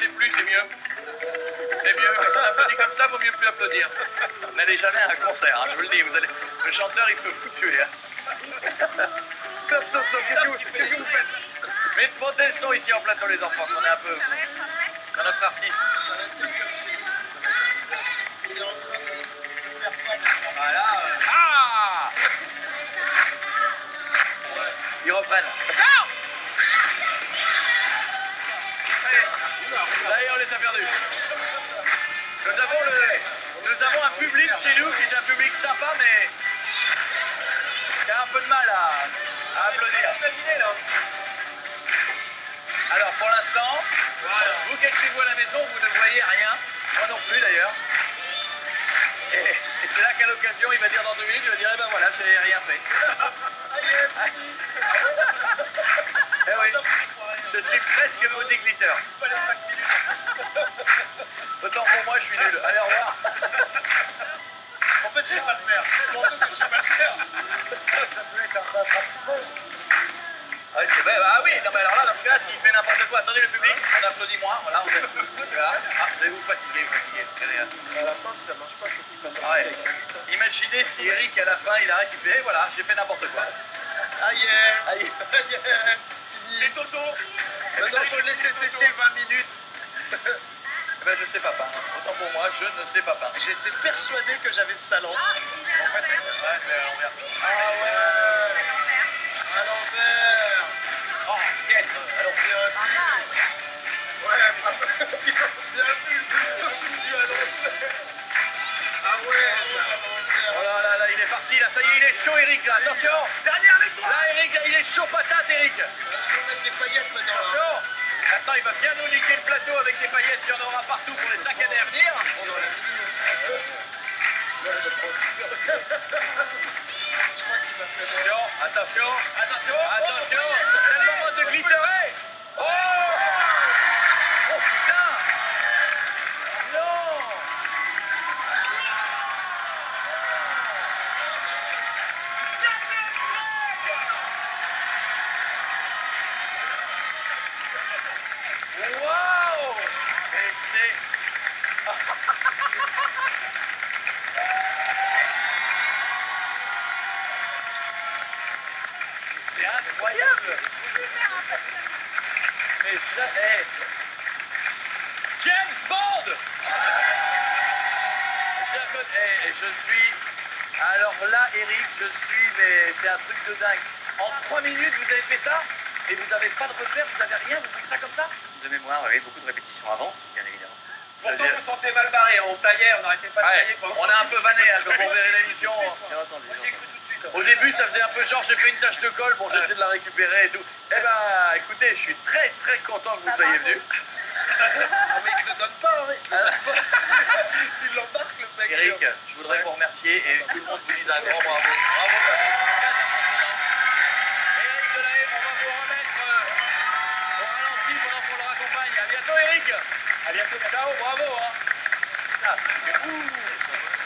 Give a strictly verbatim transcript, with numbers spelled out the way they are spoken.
c'est plus, c'est mieux. C'est mieux, quand on applaudit comme ça, vaut mieux plus applaudir. N'allez jamais à un concert, hein, je vous le dis, vous allez... le chanteur il peut vous tuer. Hein. Stop, stop, stop, qu'est-ce que vous, qu'est-ce que vous faites? Mais montez le son ici en plateau les enfants, qu'on est un peu... C'est notre artiste. Ça va être comme chez nous, ça va être comme ça. Il est en train de faire quoi? Voilà. Ah! Ils reprennent. Ah! Ça y est, on les a perdus. Nous avons, le, nous avons un public chez nous qui est un public sympa, mais qui a un peu de mal à, à applaudir. Alors pour l'instant, vous qui êtes chez vous à la maison, vous ne voyez rien. Moi non plus d'ailleurs. Et, et c'est là qu'à l'occasion, il va dire dans deux minutes, il va dire, eh ben voilà, j'ai rien fait. Eh oui. Je suis presque maudit glitter. Autant pour moi, je suis nul. Allez, au revoir. En fait, je sais pas le faire. Je m'en doute que je sais pas le faire. Ça peut être un principal. Ah oui, c'est vrai. Ah oui, non, mais alors là, dans ce cas-là, s'il fait n'importe quoi, attendez le public, on applaudit moins. Voilà, vous êtes tous là. Ah, vous allez vous fatiguer, vous fatiguer. À la fin, si ça marche pas, il faut qu'il fasse un truc avec sa guitare. Imaginez si Eric, à la fin, il arrête, il fait, et voilà, j'ai fait n'importe quoi. Aïe, aïe, aïe. C'est Toto. Maintenant, il faut le laisser sécher vingt minutes. Eh ben, je sais pas peindre. Autant pour moi, je ne sais pas peindre. J'étais persuadé que j'avais ce talent. En fait, ouais, c'est à l'envers. Ah ouais, à l'envers. Oh, yes. Alors, c'est un... Ouais, bien vu. Ah ouais, oh là là là, il est parti là, ça y est, il est chaud Eric là, attention. Dernière victoire. Là Eric, là, il est chaud patate Eric. Des paillettes maintenant. Attention. Attends, il va bien nous niquer le plateau avec des paillettes, il y en aura partout pour les cinq années à venir. Attention, attention, attention, attention, c'est le moment de glitterer. Oh, oh putain. Non. Waouh! Et c'est... C'est incroyable! Mais ça est... James Bond! Et je suis... Alors là, Eric, je suis... Mais c'est un truc de dingue. En trois minutes, vous avez fait ça? Et vous n'avez pas de repère, vous n'avez rien, vous faites ça comme ça? De mémoire, oui, beaucoup de répétitions avant, bien évidemment. Pourtant vous sentez mal barré, on taillait, on n'arrêtait pas de tailler. On a un peu vanné, quand on verrait l'émission. J'ai entendu. Moi j'ai cru tout de suite. Au début ça faisait un peu genre j'ai fait une tache de colle, bon j'essaie de la récupérer et tout. Eh ben écoutez, je suis très très content que vous soyez venus. Ah mais il ne le donne pas, oui. Il l'embarque le mec. Eric, je voudrais vous remercier et tout le monde vous dise un grand bravo. Bravo. À bientôt Eric. À bientôt. Ciao, bravo hein. Ah, c'est ouf.